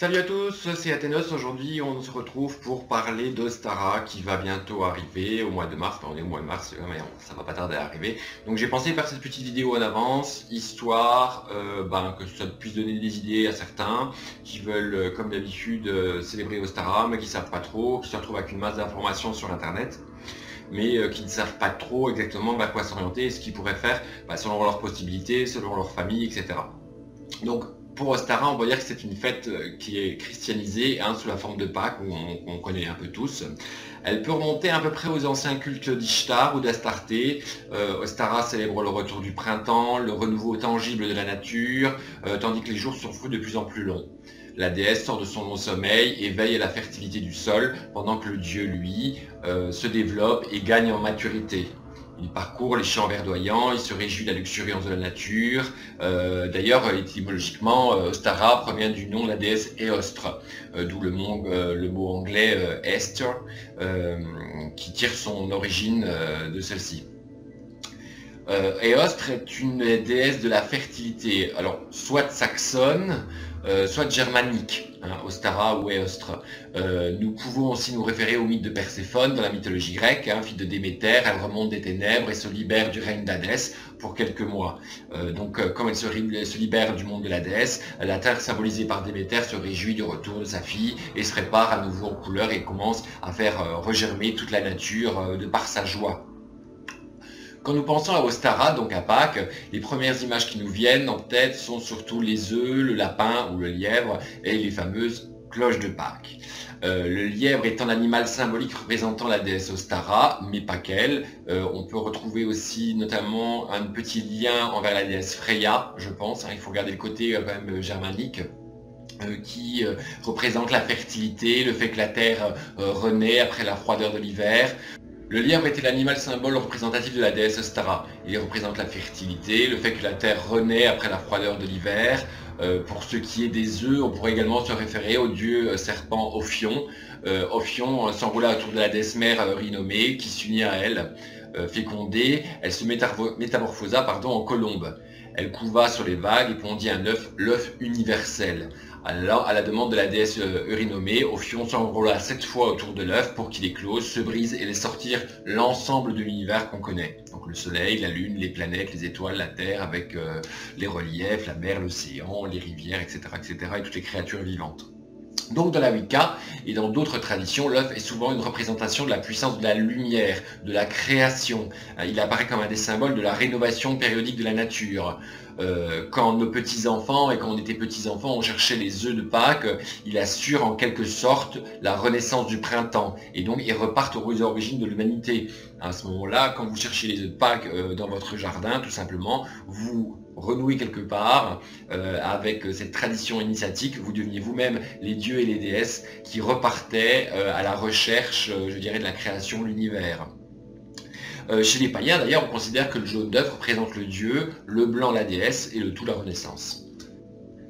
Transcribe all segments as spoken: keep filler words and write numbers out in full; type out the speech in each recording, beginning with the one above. Salut à tous, c'est Athénos. Aujourd'hui on se retrouve pour parler d'Ostara qui va bientôt arriver au mois de mars. Enfin on est au mois de mars, mais ça va pas tarder à arriver. Donc j'ai pensé faire cette petite vidéo en avance, histoire euh, ben, que ça puisse donner des idées à certains qui veulent comme d'habitude euh, célébrer Ostara, mais qui savent pas trop, qui se retrouvent avec une masse d'informations sur internet, mais euh, qui ne savent pas trop exactement vers quoi s'orienter et ce qu'ils pourraient faire ben, selon leurs possibilités, selon leur famille, et cetera. Donc pour Ostara, on va dire que c'est une fête qui est christianisée hein, sous la forme de Pâques, où on, on connaît un peu tous. Elle peut remonter à peu près aux anciens cultes d'Ishtar ou d'Astarté. Euh, Ostara célèbre le retour du printemps, le renouveau tangible de la nature, euh, tandis que les jours sont fruits de plus en plus longs. La déesse sort de son long sommeil et veille à la fertilité du sol, pendant que le dieu, lui, euh, se développe et gagne en maturité. Il parcourt les champs verdoyants, il se réjouit de la luxuriance de la nature. Euh, D'ailleurs, étymologiquement, Ostara provient du nom de la déesse Eostre, euh, d'où le, euh, le mot anglais euh, Esther, euh, qui tire son origine euh, de celle-ci. Euh, Eostre est une déesse de la fertilité, alors soit saxonne, euh, soit germanique, hein, Ostara ou Eostre. Euh, nous pouvons aussi nous référer au mythe de Perséphone dans la mythologie grecque, hein, fille de Déméter, elle remonte des ténèbres et se libère du règne d'Hadès pour quelques mois. Euh, donc euh, comme elle se, elle se libère du monde de la déesse, la terre symbolisée par Déméter se réjouit du retour de sa fille et se répare à nouveau en couleur et commence à faire euh, regermer toute la nature euh, de par sa joie. Quand nous pensons à Ostara, donc à Pâques, les premières images qui nous viennent en tête sont surtout les œufs, le lapin ou le lièvre et les fameuses cloches de Pâques. Euh, le lièvre étant l'animal symbolique représentant la déesse Ostara, mais pas qu'elle. Euh, on peut retrouver aussi notamment un petit lien envers la déesse Freya, je pense. Hein, il faut regarder le côté euh, quand même germanique. Euh, qui euh, représente la fertilité, le fait que la terre euh, renaît après la froideur de l'hiver. Le lièvre était l'animal symbole représentatif de la déesse Ostara. Il représente la fertilité, le fait que la terre renaît après la froideur de l'hiver. Euh, pour ce qui est des œufs, on pourrait également se référer au dieu serpent Ophion. Euh, Ophion euh, s'enroula autour de la déesse mère Eurinomée, qui s'unit à elle. Euh, fécondée, elle se métamorphosa pardon, en colombe. Elle couva sur les vagues et pondit un œuf, l'œuf universel. Alors, à la demande de la déesse Eurinomée, Ophion s'enroula sept fois autour de l'œuf pour qu'il éclose, se brise et laisse sortir l'ensemble de l'univers qu'on connaît. Donc le soleil, la lune, les planètes, les étoiles, la terre, avec euh, les reliefs, la mer, l'océan, les rivières, et cetera, et cetera, et toutes les créatures vivantes. Donc dans la Wicca et dans d'autres traditions, l'œuf est souvent une représentation de la puissance de la lumière, de la création. Il apparaît comme un des symboles de la rénovation périodique de la nature. Euh, quand nos petits-enfants et quand on était petits-enfants, on cherchait les œufs de Pâques, il assure en quelque sorte la renaissance du printemps. Et donc ils repartent aux origines de l'humanité. À ce moment-là, quand vous cherchez les œufs de Pâques euh, dans votre jardin, tout simplement, vous renouer quelque part euh, avec cette tradition initiatique, vous deveniez vous-même les dieux et les déesses qui repartaient euh, à la recherche, euh, je dirais, de la création de l'univers. Euh, chez les païens, d'ailleurs, on considère que le jaune d'œuf représente le dieu, le blanc la déesse et le tout la renaissance.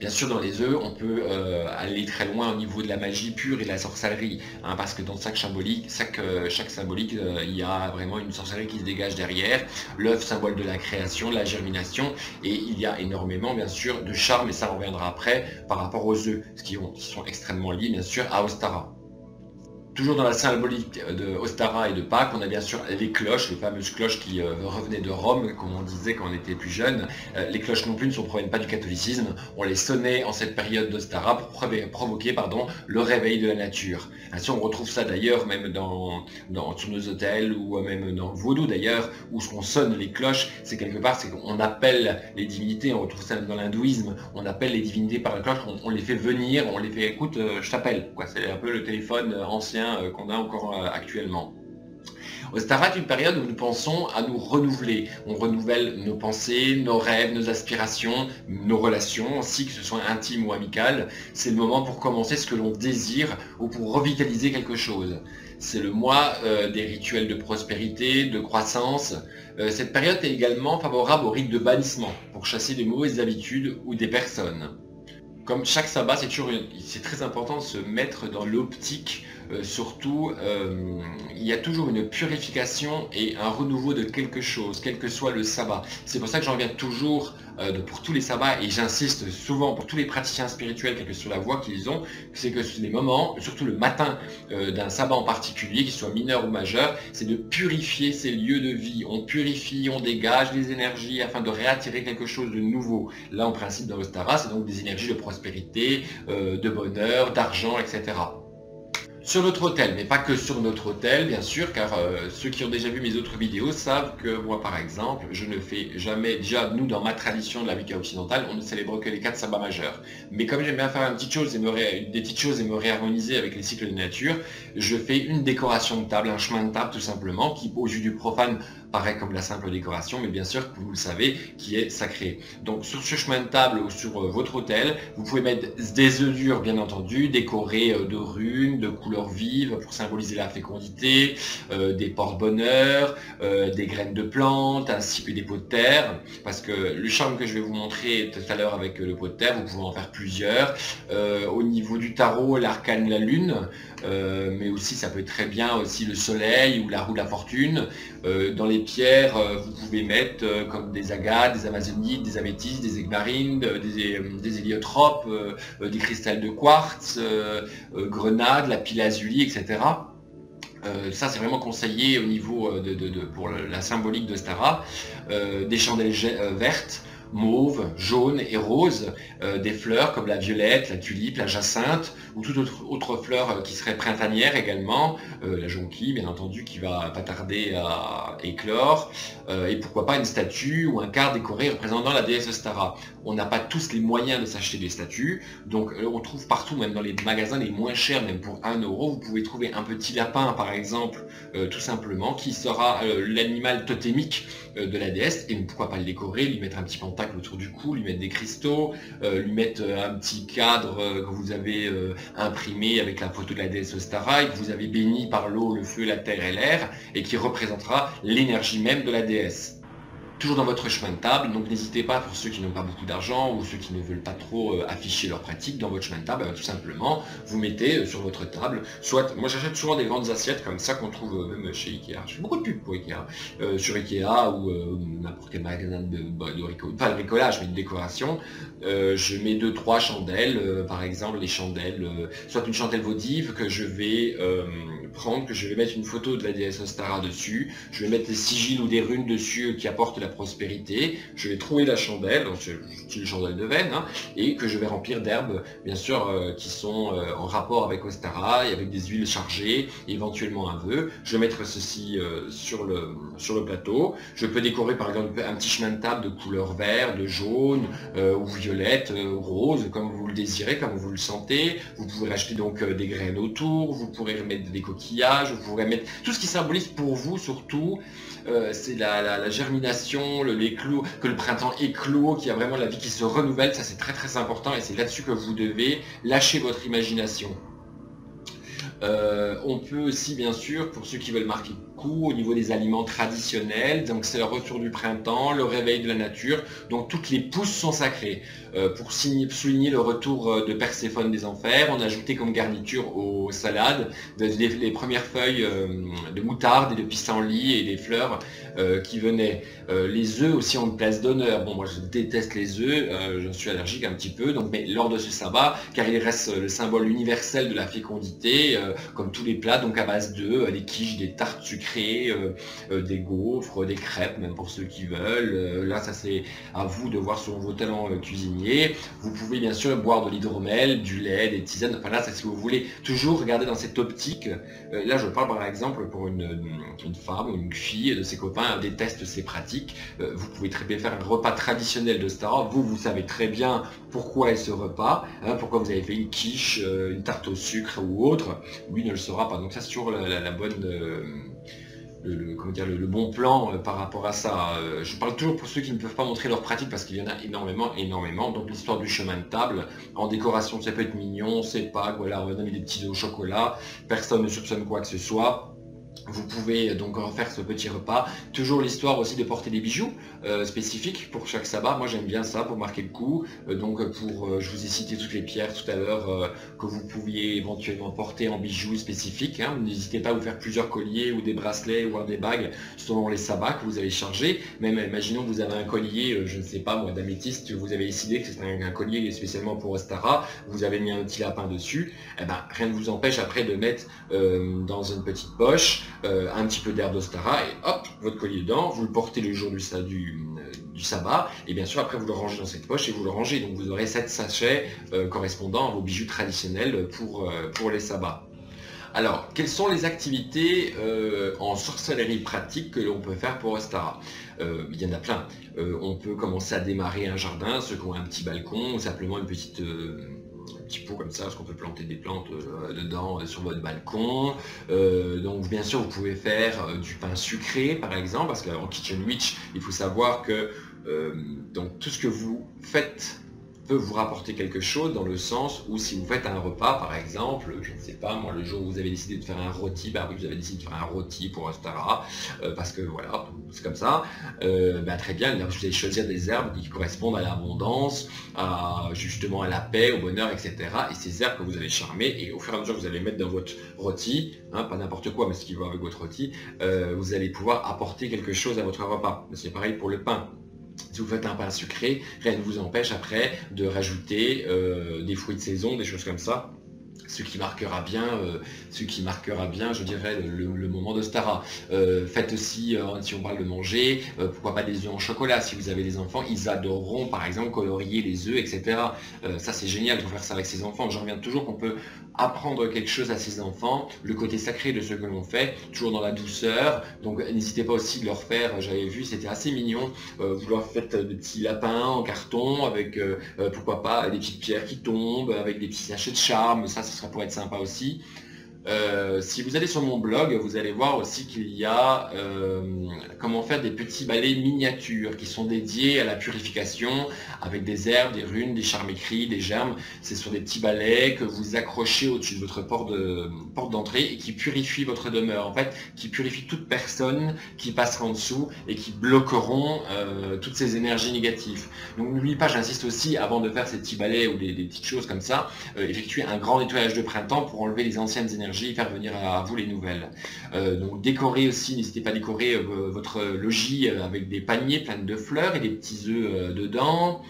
Bien sûr, dans les œufs, on peut euh, aller très loin au niveau de la magie pure et de la sorcellerie, hein, parce que dans chaque symbolique, chaque, euh, chaque symbolique, euh, il y a vraiment une sorcellerie qui se dégage derrière. L'œuf, symbole de la création, de la germination, et il y a énormément, bien sûr, de charme, et ça on reviendra après, par rapport aux œufs, ce qui, ont, qui sont extrêmement liés, bien sûr, à Ostara. Toujours dans la symbolique de Ostara et de Pâques, on a bien sûr les cloches, les fameuses cloches qui euh, revenaient de Rome, comme on disait quand on était plus jeune. Euh, les cloches non plus ne sont, proviennent pas du catholicisme, on les sonnait en cette période d'Ostara pour provoquer pardon, le réveil de la nature. Ainsi on retrouve ça d'ailleurs même dans, dans, sur nos hôtels ou même dans le Vaudou d'ailleurs, où ce qu'on sonne les cloches, c'est quelque part, c'est qu'on appelle les divinités, on retrouve ça dans l'hindouisme, on appelle les divinités par la cloche, on, on les fait venir, on les fait écoute, euh, je t'appelle, quoi. C'est un peu le téléphone ancien qu'on a encore actuellement. Ostara est une période où nous pensons à nous renouveler. On renouvelle nos pensées, nos rêves, nos aspirations, nos relations, aussi que ce soit intime ou amicales. C'est le moment pour commencer ce que l'on désire ou pour revitaliser quelque chose. C'est le mois euh, des rituels de prospérité, de croissance. Euh, cette période est également favorable au rite de bannissement pour chasser des mauvaises habitudes ou des personnes. Comme chaque sabbat, c'est toujours, c'est très important de se mettre dans l'optique euh, surtout, euh, il y a toujours une purification et un renouveau de quelque chose, quel que soit le sabbat. C'est pour ça que j'en reviens toujours euh, pour tous les sabbats, et j'insiste souvent pour tous les praticiens spirituels, quelle que soit la voie qu'ils ont, c'est que c'est des moments, surtout le matin euh, d'un sabbat en particulier, qu'il soit mineur ou majeur, c'est de purifier ces lieux de vie. On purifie, on dégage les énergies afin de réattirer quelque chose de nouveau. Là, en principe, dans l'Ostara, c'est donc des énergies de prospérité, euh, de bonheur, d'argent, et cetera. Sur notre hôtel, mais pas que sur notre hôtel, bien sûr, car euh, ceux qui ont déjà vu mes autres vidéos savent que moi, par exemple, je ne fais jamais, déjà, nous, dans ma tradition de la Wicca occidentale, on ne célèbre que les quatre sabbats majeurs. Mais comme j'aime bien faire une petite chose et me ré... des petites choses et me réharmoniser avec les cycles de nature, je fais une décoration de table, un chemin de table, tout simplement, qui, au jus du profane, pareil comme la simple décoration, mais bien sûr que vous le savez, qui est sacré. Donc sur ce chemin de table ou sur euh, votre hôtel, vous pouvez mettre des œufs durs, bien entendu, décorés euh, de runes, de couleurs vives pour symboliser la fécondité, euh, des porte-bonheur, euh, des graines de plantes, ainsi que des pots de terre, parce que le charme que je vais vous montrer tout à l'heure avec euh, le pot de terre, vous pouvez en faire plusieurs. Euh, au niveau du tarot, l'arcane, la lune, euh, mais aussi ça peut être très bien aussi le soleil ou la roue de la fortune. Euh, dans les pierres, vous pouvez mettre euh, comme des agates, des amazonites, des améthystes, des égmarines, euh, des, euh, des héliotropes, euh, euh, des cristals de quartz, euh, euh, grenade, la pilazuli, et cetera. Euh, ça c'est vraiment conseillé au niveau de, de, de pour la symbolique de Ostara. Euh, des chandelles euh, vertes, mauve, jaune et rose, euh, des fleurs comme la violette, la tulipe, la jacinthe ou toute autre, autre fleur qui serait printanière également, euh, la jonquille bien entendu qui va pas tarder à éclore, euh, et pourquoi pas une statue ou un quart décoré représentant la déesse Ostara. On n'a pas tous les moyens de s'acheter des statues, donc euh, on trouve partout, même dans les magasins les moins chers, même pour un euro, vous pouvez trouver un petit lapin par exemple, euh, tout simplement, qui sera euh, l'animal totémique euh, de la déesse, et pourquoi pas le décorer, lui mettre un petit pantalon autour du cou, lui mettre des cristaux, euh, lui mettre un petit cadre euh, que vous avez euh, imprimé avec la photo de la déesse Ostara et que vous avez béni par l'eau, le feu, la terre et l'air, et qui représentera l'énergie même de la déesse. Toujours dans votre chemin de table, donc n'hésitez pas, pour ceux qui n'ont pas beaucoup d'argent ou ceux qui ne veulent pas trop euh, afficher leur pratique, dans votre chemin de table, euh, tout simplement, vous mettez euh, sur votre table, soit, moi j'achète souvent des grandes assiettes comme ça qu'on trouve euh, même chez Ikea, je fais beaucoup de pubs pour Ikea, euh, sur Ikea ou euh, n'importe quel magasin de, de bricolage, pas de bricolage mais de décoration, euh, je mets deux trois chandelles, euh, par exemple les chandelles, euh, soit une chandelle vaudive que je vais euh, prendre, que je vais mettre une photo de la déesse Ostara dessus, je vais mettre des sigils ou des runes dessus euh, qui apportent la prospérité, je vais trouver la chandelle, donc j'utilise une chandelle de veine, hein, et que je vais remplir d'herbes, bien sûr, euh, qui sont euh, en rapport avec Ostara, et avec des huiles chargées, éventuellement un vœu. Je vais mettre ceci euh, sur, le, sur le plateau. Je peux décorer par exemple un petit chemin de table de couleur vert, de jaune, euh, ou violette, euh, rose, comme vous le désirez, comme vous le sentez. Vous pouvez acheter donc euh, des graines autour, vous pourrez remettre des coquillages, vous pourrez mettre tout ce qui symbolise pour vous, surtout, euh, c'est la, la, la germination, Le, les clous, que le printemps éclot, qu'il y a vraiment la vie qui se renouvelle, ça c'est très très important et c'est là-dessus que vous devez lâcher votre imagination. Euh, on peut aussi bien sûr, pour ceux qui veulent marquer le coup, au niveau des aliments traditionnels, donc c'est le retour du printemps, le réveil de la nature, donc toutes les pousses sont sacrées. Euh, pour signer, souligner le retour de Perséphone des enfers, on a ajouté comme garniture aux salades des, des, les premières feuilles euh, de moutarde et de pissenlit et des fleurs euh, qui venaient. Euh, les œufs aussi ont une place d'honneur. Bon, moi je déteste les œufs, euh, je suis allergique un petit peu, donc, mais lors de ce sabbat, car il reste le symbole universel de la fécondité, euh, comme tous les plats, donc à base d'œufs, des quiches, des tartes sucrées, euh, euh, des gaufres, des crêpes, même pour ceux qui veulent. Euh, là, ça c'est à vous de voir selon vos talents euh, cuisiniers. Vous pouvez bien sûr boire de l'hydromel, du lait, des tisanes, enfin là, c'est ce que vous voulez. Toujours regarder dans cette optique. Euh, là, je parle par exemple pour une, une femme ou une fille de ses copains, elle déteste ces pratiques. Euh, vous pouvez très bien faire un repas traditionnel de Star. Vous, vous savez très bien pourquoi est ce repas, hein, pourquoi vous avez fait une quiche, euh, une tarte au sucre ou autre. Lui ne le saura pas, donc ça c'est toujours la, la, la bonne, euh, le, le, comment dire, le, le bon plan euh, par rapport à ça. Euh, je parle toujours pour ceux qui ne peuvent pas montrer leur pratique parce qu'il y en a énormément, énormément. Donc l'histoire du chemin de table, en décoration ça peut être mignon, c'est pas, voilà, on va donner des petits œufs au chocolat, personne ne soupçonne quoi que ce soit. Vous pouvez donc refaire ce petit repas. Toujours l'histoire aussi de porter des bijoux euh, spécifiques pour chaque sabbat. Moi j'aime bien ça pour marquer le coup. Euh, donc pour, euh, je vous ai cité toutes les pierres tout à l'heure euh, que vous pouviez éventuellement porter en bijoux spécifiques. Hein. N'hésitez pas à vous faire plusieurs colliers ou des bracelets ou des bagues selon les sabbats que vous avez chargés. Même imaginons que vous avez un collier, euh, je ne sais pas moi, d'améthyste. Vous avez décidé que c'est un, un collier spécialement pour Ostara. Vous avez mis un petit lapin dessus. Eh ben, rien ne vous empêche après de mettre euh, dans une petite poche Euh, un petit peu d'herbe d'Ostara et hop, votre collier dedans, vous le portez le jour du, du, euh, du sabbat, et bien sûr après vous le rangez dans cette poche et vous le rangez, donc vous aurez sept sachets euh, correspondant à vos bijoux traditionnels pour, euh, pour les sabbats. Alors, quelles sont les activités euh, en sorcellerie pratique que l'on peut faire pour Ostara? Euh, il y en a plein. Euh, on peut commencer à démarrer un jardin, ceux qui ont un petit balcon, ou simplement une petite... Euh, un petit pot comme ça, parce qu'on peut planter des plantes euh, dedans euh, sur votre balcon. Euh, donc bien sûr vous pouvez faire euh, du pain sucré par exemple, parce qu'en Kitchen Witch, il faut savoir que euh, donc, tout ce que vous faites peut vous rapporter quelque chose, dans le sens où si vous faites un repas par exemple, je ne sais pas moi, le jour où vous avez décidé de faire un rôti, bah oui vous avez décidé de faire un rôti pour Ostara, euh, parce que voilà, c'est comme ça, euh, bah, très bien, vous allez choisir des herbes qui correspondent à l'abondance, à justement à la paix, au bonheur, et cetera. Et ces herbes que vous allez charmer, et au fur et à mesure que vous allez mettre dans votre rôti, hein, pas n'importe quoi mais ce qui va avec votre rôti, euh, vous allez pouvoir apporter quelque chose à votre repas. C'est pareil pour le pain. Si vous faites un pain sucré, rien ne vous empêche après de rajouter euh, des fruits de saison, des choses comme ça. Ce qui marquera bien, euh, ce qui marquera bien, je dirais, le, le moment d'Ostara. Euh, faites aussi, euh, si on parle de manger, euh, pourquoi pas des œufs en chocolat. Si vous avez des enfants, ils adoreront, par exemple, colorier les œufs, et cetera. Euh, ça, c'est génial de faire ça avec ses enfants. J'en reviens toujours qu'on peut apprendre quelque chose à ses enfants, le côté sacré de ce que l'on fait, toujours dans la douceur. Donc, n'hésitez pas aussi de leur faire, j'avais vu, c'était assez mignon. Euh, vous leur faites des petits lapins en carton, avec, euh, euh, pourquoi pas, des petites pierres qui tombent, avec des petits sachets de charme, ça, ça pourrait être sympa aussi. Euh, si vous allez sur mon blog, vous allez voir aussi qu'il y a euh, comment faire des petits balais miniatures qui sont dédiés à la purification avec des herbes, des runes, des charmes écrits, des germes. C'est sur des petits balais que vous accrochez au-dessus de votre porte de, porte d'entrée et qui purifient votre demeure, en fait, qui purifient toute personne qui passera en dessous et qui bloqueront euh, toutes ces énergies négatives. Donc n'oubliez pas, j'insiste aussi, avant de faire ces petits balais ou des, des petites choses comme ça, euh, effectuer un grand nettoyage de printemps pour enlever les anciennes énergies et faire venir à vous les nouvelles. Euh, donc décorer aussi, n'hésitez pas à décorer euh, votre logis euh, avec des paniers pleins de fleurs et des petits œufs euh, dedans.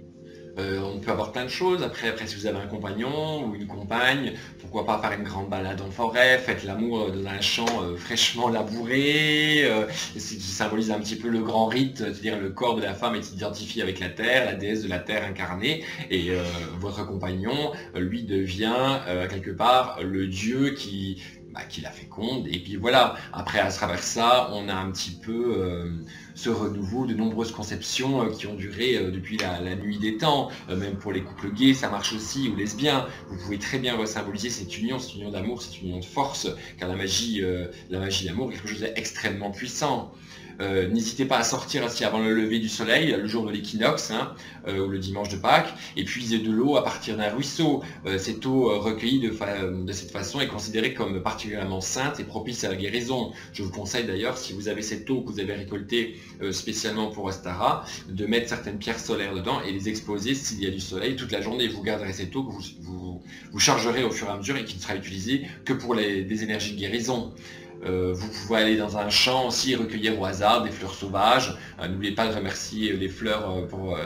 Euh, on peut avoir plein de choses. Après, après, si vous avez un compagnon ou une compagne, pourquoi pas faire une grande balade en forêt, faites l'amour dans un champ euh, fraîchement labouré, euh, ce qui symbolise un petit peu le grand rite, c'est-à-dire le corps de la femme est identifié avec la terre, la déesse de la terre incarnée, et euh, votre compagnon, lui, devient euh, quelque part le dieu qui... Bah, qui la féconde, et puis voilà, après à travers ça, on a un petit peu euh, ce renouveau de nombreuses conceptions euh, qui ont duré euh, depuis la, la nuit des temps, euh, même pour les couples gays, ça marche aussi, ou lesbiens, vous pouvez très bien symboliser cette union, cette union d'amour, cette union de force, car la magie, euh, la magie d'amour est quelque chose d'extrêmement puissant. Euh, n'hésitez pas à sortir aussi avant le lever du soleil, le jour de l'équinoxe, hein, euh, ou le dimanche de Pâques, et puiser de l'eau à partir d'un ruisseau. Euh, cette eau euh, recueillie de, de cette façon est considérée comme particulièrement sainte et propice à la guérison. Je vous conseille d'ailleurs, si vous avez cette eau que vous avez récoltée euh, spécialement pour Ostara, de mettre certaines pierres solaires dedans et les exposer s'il y a du soleil toute la journée. Vous garderez cette eau que vous, vous, vous chargerez au fur et à mesure et qui ne sera utilisée que pour les, des énergies de guérison. Euh, vous pouvez aller dans un champ aussi et recueillir au hasard des fleurs sauvages. Euh, N'oubliez pas de remercier les fleurs pour euh,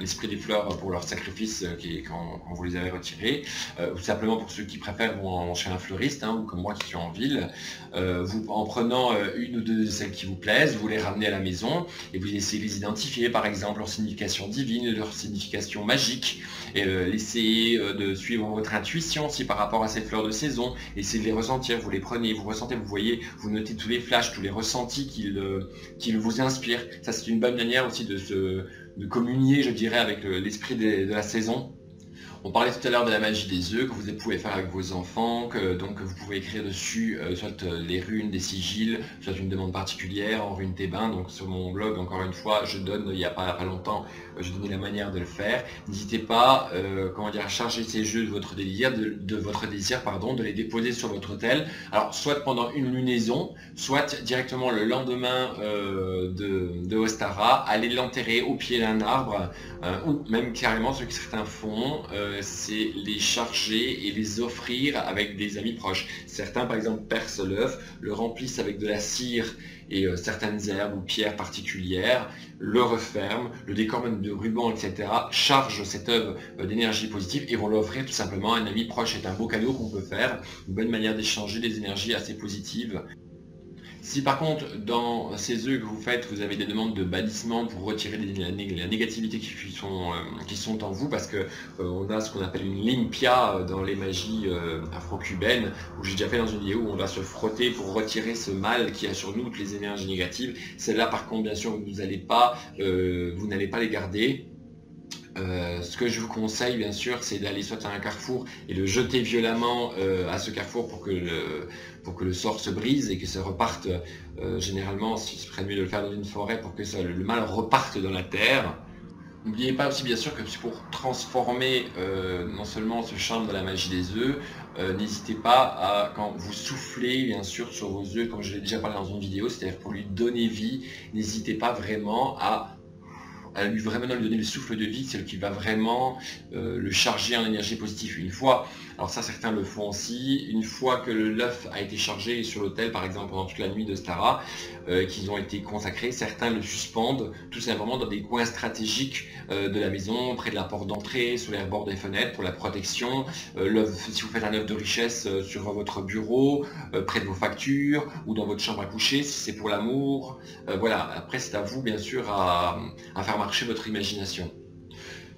l'esprit des fleurs pour leur sacrifice euh, qui, quand, quand vous les avez retirées. Euh, ou simplement pour ceux qui préfèrent vont chez un fleuriste, hein, ou comme moi qui suis en ville. Euh, vous, en prenant euh, une ou deux de celles qui vous plaisent, vous les ramenez à la maison et vous essayez de les identifier, par exemple leur signification divine, leur signification magique. Et euh, essayez euh, de suivre votre intuition si par rapport à ces fleurs de saison. Essayez de les ressentir, vous les prenez, vous ressentez, vous voyez. Vous notez tous les flashs, tous les ressentis qu'ils qu'ils vous inspirent. Ça, c'est une bonne manière aussi de, se, de communier, je dirais, avec l'esprit de, de la saison. On parlait tout à l'heure de la magie des œufs que vous pouvez faire avec vos enfants, que donc vous pouvez écrire dessus euh, soit les runes, des sigils, soit une demande particulière en runes thébain. Donc sur mon blog, encore une fois, je donne, il n'y a pas, pas longtemps, je donnais la manière de le faire. N'hésitez pas euh, comment dire, à charger ces jeux de votre désir, de, de votre désir, pardon, de les déposer sur votre autel. Alors soit pendant une lunaison, soit directement le lendemain euh, de, de Ostara, aller l'enterrer au pied d'un arbre, euh, ou même carrément ce que certains font. Euh, c'est les charger et les offrir avec des amis proches. Certains par exemple percent l'œuf, le remplissent avec de la cire et euh, certaines herbes ou pierres particulières, le referment, le décorent même de ruban, et cetera, chargent cette œuvre euh, d'énergie positive et vont l'offrir tout simplement à un ami proche. C'est un beau cadeau qu'on peut faire, une bonne manière d'échanger des énergies assez positives. Si par contre, dans ces œufs que vous faites, vous avez des demandes de bannissement pour retirer la, nég la négativité qui sont, euh, qui sont en vous, parce que euh, on a ce qu'on appelle une limpia dans les magies euh, afro-cubaines, où j'ai déjà fait dans une vidéo où on va se frotter pour retirer ce mal qui a sur nous toutes les énergies négatives. Celles-là, par contre, bien sûr, vous n'allez pas, euh, vous n'allez pas les garder. Euh, ce que je vous conseille bien sûr, c'est d'aller soit à un carrefour et le jeter violemment euh, à ce carrefour pour que, le, pour que le sort se brise et que ça reparte, euh, généralement si ce serait mieux de le faire dans une forêt pour que ça, le, le mal reparte dans la terre. N'oubliez pas aussi bien sûr que pour transformer euh, non seulement ce charme de la magie des œufs, euh, n'hésitez pas à, quand vous soufflez bien sûr sur vos œufs, comme je l'ai déjà parlé dans une vidéo, c'est-à-dire pour lui donner vie, n'hésitez pas vraiment à à lui vraiment lui donner le souffle de vie, celle qui va vraiment euh, le charger en énergie positive. Une fois, alors ça certains le font aussi, une fois que l'œuf a été chargé sur l'autel, par exemple pendant toute la nuit de Ostara, euh, qu'ils ont été consacrés, certains le suspendent tout simplement dans des coins stratégiques euh, de la maison, près de la porte d'entrée, sous les bords des fenêtres pour la protection, euh, l'œuf, si vous faites un œuf de richesse euh, sur votre bureau, euh, près de vos factures, ou dans votre chambre à coucher, si c'est pour l'amour, euh, voilà, après c'est à vous bien sûr à, à faire marcher votre imagination.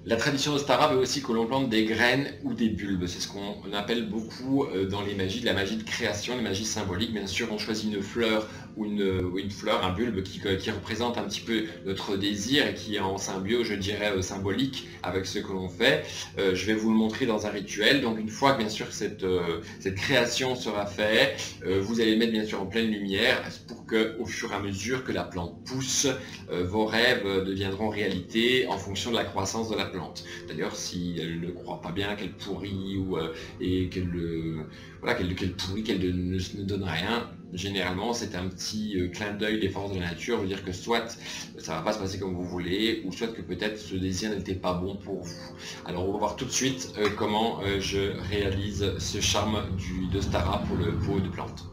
La tradition d'Ostara veut aussi que l'on plante des graines ou des bulbes. C'est ce qu'on appelle beaucoup dans les magies, la magie de création, les magies symboliques. Bien sûr, on choisit une fleur ou une, ou une fleur, un bulbe qui, qui représente un petit peu notre désir et qui est en symbiose, je dirais, symbolique avec ce que l'on fait. Euh, je vais vous le montrer dans un rituel. Donc une fois, bien sûr, cette, euh, cette création sera faite, euh, vous allez le mettre, bien sûr, en pleine lumière pour que, au fur et à mesure que la plante pousse, euh, vos rêves deviendront réalité en fonction de la croissance de la plante. D'ailleurs, si elle ne croit pas bien qu'elle pourrit ou euh, et qu'elle euh, voilà, qu'elle qu'elle pourrit, qu'elle ne, ne donne rien, généralement c'est un petit euh, clin d'œil des forces de la nature, veut dire que soit ça va pas se passer comme vous voulez, ou soit que peut-être ce désir n'était pas bon pour vous. Alors on va voir tout de suite euh, comment euh, je réalise ce charme du d'Ostara pour le pot de plantes.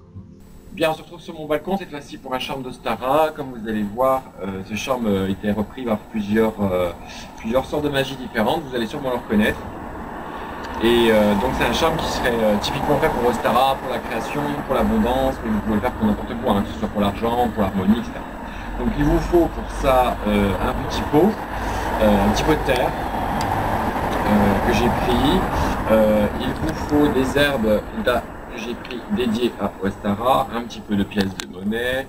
Bien, on se retrouve sur mon balcon cette fois-ci pour un charme d'Ostara. Comme vous allez voir, euh, ce charme euh, était repris par plusieurs, euh, plusieurs sortes de magie différentes, vous allez sûrement le reconnaître. Et euh, donc c'est un charme qui serait euh, typiquement fait pour Ostara, pour la création, pour l'abondance, mais vous pouvez le faire pour n'importe quoi, hein, que ce soit pour l'argent, pour l'harmonie, et cetera. Donc il vous faut pour ça euh, un petit pot, euh, un petit pot de terre euh, que j'ai pris. Euh, il vous faut des herbes d'A. J'ai pris dédié à Ostara, un petit peu de pièces de monnaie,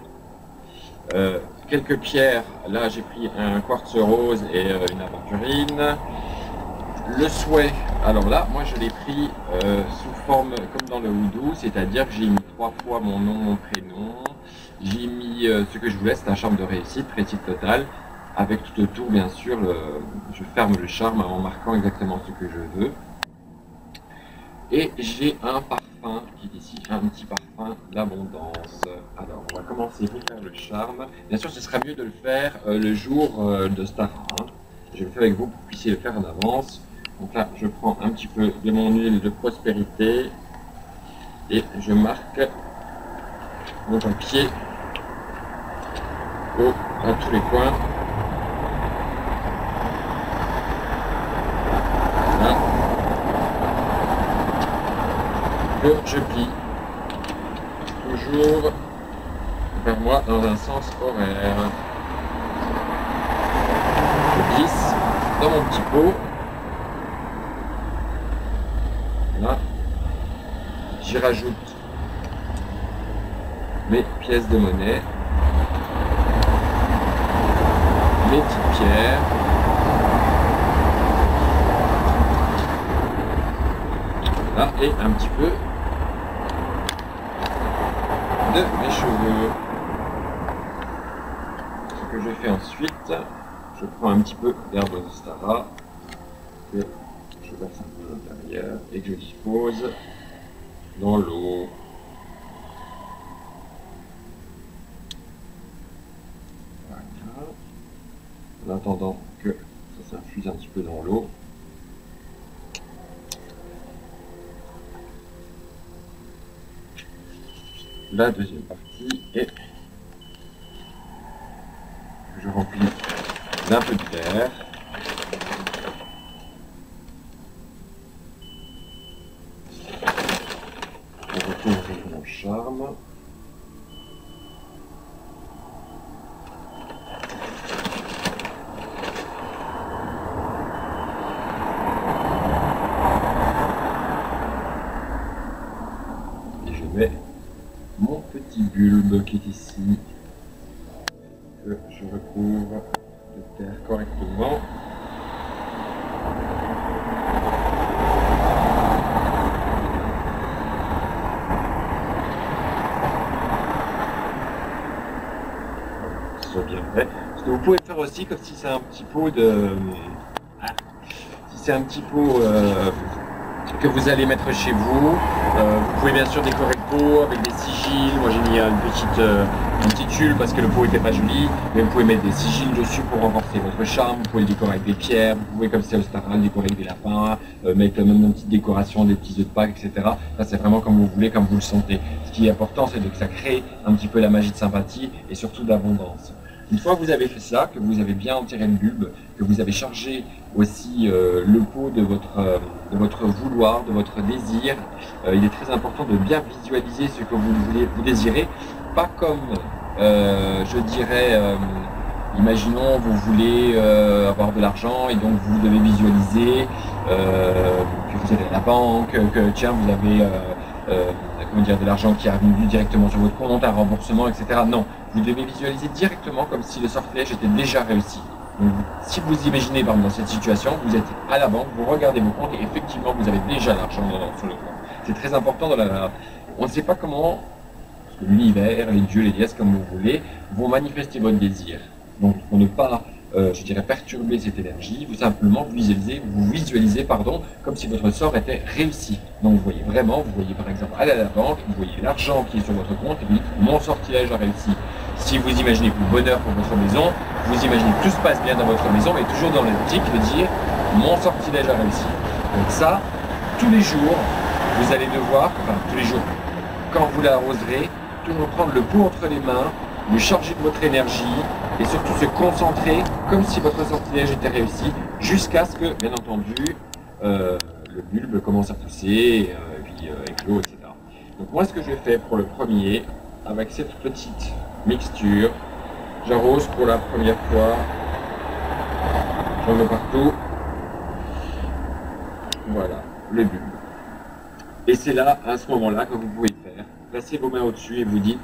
euh, quelques pierres, là j'ai pris un quartz rose et euh, une aventurine. Le souhait, alors là moi je l'ai pris euh, sous forme comme dans le Vaudou, c'est-à-dire que j'ai mis trois fois mon nom, mon prénom, j'ai mis euh, ce que je voulais, c'est un charme de réussite, réussite totale, avec tout autour bien sûr, le, je ferme le charme en marquant exactement ce que je veux. Et j'ai un parfum qui est ici, un petit parfum d'abondance. Alors on va commencer pour faire le charme. Bien sûr ce sera mieux de le faire euh, le jour euh, de Ostara. Hein. Je vais le faire avec vous pour que vous puissiez le faire en avance. Donc là je prends un petit peu de mon huile de prospérité. Et je marque mon papier au, à tous les coins. Que je plie toujours vers moi dans un sens horaire. Je glisse dans mon petit pot. Là, j'y rajoute mes pièces de monnaie, mes petites pierres. Là, et un petit peu de mes cheveux. Ce que je fais ensuite, je prends un petit peu d'herbe d'Ostara que je passe un peu à l'intérieur et que je dispose dans l'eau. Voilà. En attendant que ça s'infuse un petit peu dans l'eau. La deuxième partie est que je remplis d'un peu de terre. Je retrouve mon charme. Bulbe qui est ici, que je recouvre de terre correctement. Ce soit bien fait. Ce que vous pouvez faire aussi, comme si c'est un petit pot de, si c'est un petit pot euh, que vous allez mettre chez vous. Euh, vous pouvez bien sûr décorer le pot avec des sigils. Moi j'ai mis une petite, euh, une petite huile parce que le pot n'était pas joli, mais vous pouvez mettre des sigils dessus pour renforcer votre charme. Vous pouvez le décorer avec des pierres, vous pouvez comme c'est Ostara le décorer avec des lapins, euh, mettre même une petite décoration, des petits œufs de Pâques, et cetera. Ça c'est vraiment comme vous voulez, comme vous le sentez. Ce qui est important, c'est que ça crée un petit peu la magie de sympathie et surtout d'abondance. Une fois que vous avez fait ça, que vous avez bien enterré le bulbe, que vous avez chargé aussi euh, le pot de votre, euh, de votre vouloir, de votre désir, euh, il est très important de bien visualiser ce que vous voulez, vous désirez. Pas comme, euh, je dirais, euh, imaginons vous voulez euh, avoir de l'argent et donc vous devez visualiser euh, que vous allez à la banque, que tiens vous avez... Euh, euh, Comment dire, de l'argent qui est revenu directement sur votre compte, un remboursement, et cetera. Non, vous devez visualiser directement comme si le sortilège était déjà réussi. Donc, si vous imaginez par exemple, dans cette situation, vous êtes à la banque, vous regardez vos comptes et effectivement vous avez déjà l'argent sur le compte. C'est très important dans la... On ne sait pas comment l'univers, les dieux, les déesses, comme vous voulez, vont manifester votre désir. Donc pour ne pas, euh, je dirais, perturber cette énergie, vous simplement visualisez, vous visualisez pardon, comme si votre sort était réussi. Donc vous voyez vraiment, vous voyez par exemple aller à la banque, vous voyez l'argent qui est sur votre compte et vous dites mon sortilège a réussi. Si vous imaginez le bonheur pour votre maison, vous imaginez que tout se passe bien dans votre maison, mais toujours dans l'optique de dire mon sortilège a réussi. Donc ça, tous les jours, vous allez devoir, enfin tous les jours, quand vous l'arroserez, toujours prendre le pot entre les mains, le charger de votre énergie et surtout se concentrer comme si votre sortilège était réussi jusqu'à ce que, bien entendu, euh, le bulbe commence à pousser, euh, et puis euh, éclos, et cetera. Donc moi ce que je fais pour le premier, avec cette petite mixture, j'arrose pour la première fois, j'en veux partout, voilà, le bulbe. Et c'est là, à ce moment-là, que vous pouvez faire, placez vos mains au-dessus et vous dites,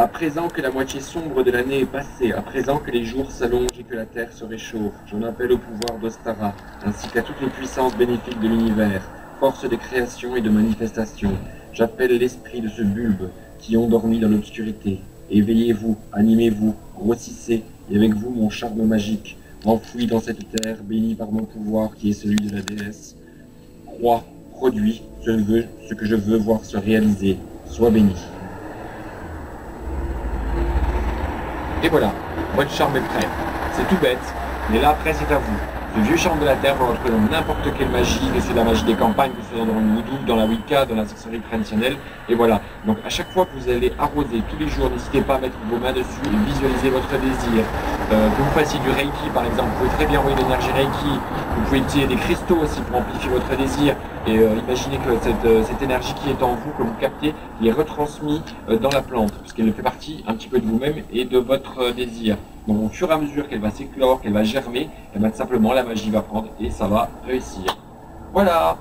à présent que la moitié sombre de l'année est passée, à présent que les jours s'allongent et que la terre se réchauffe, j'en appelle au pouvoir d'Ostara, ainsi qu'à toutes les puissances bénéfiques de l'univers, force de création et de manifestation. J'appelle l'esprit de ce bulbe qui endormi dans l'obscurité. Éveillez-vous, animez-vous, grossissez, et avec vous mon charme magique, enfoui dans cette terre, bénie par mon pouvoir qui est celui de la déesse. Crois, produis, je veux ce que je veux voir se réaliser. Sois béni. Et voilà, votre charme est prêt. C'est tout bête, mais là après c'est à vous. Ce vieux charme de la terre, vous le retrouvez dans n'importe quelle magie, que ce soit la magie des campagnes, que ce soit dans le Vaudou, dans la Wicca, dans la sorcellerie traditionnelle, et voilà. Donc à chaque fois que vous allez arroser tous les jours, n'hésitez pas à mettre vos mains dessus et visualiser votre désir. Euh, que vous fassiez du Reiki par exemple, vous pouvez très bien envoyer de l'énergie Reiki, vous pouvez utiliser des cristaux aussi pour amplifier votre désir, et euh, imaginez que cette, euh, cette énergie qui est en vous, que vous captez, est retransmise euh, dans la plante, puisqu'elle fait partie un petit peu de vous-même et de votre euh, désir. Donc au fur et à mesure qu'elle va s'éclore, qu'elle va germer, et bien, simplement la magie va prendre et ça va réussir. Voilà.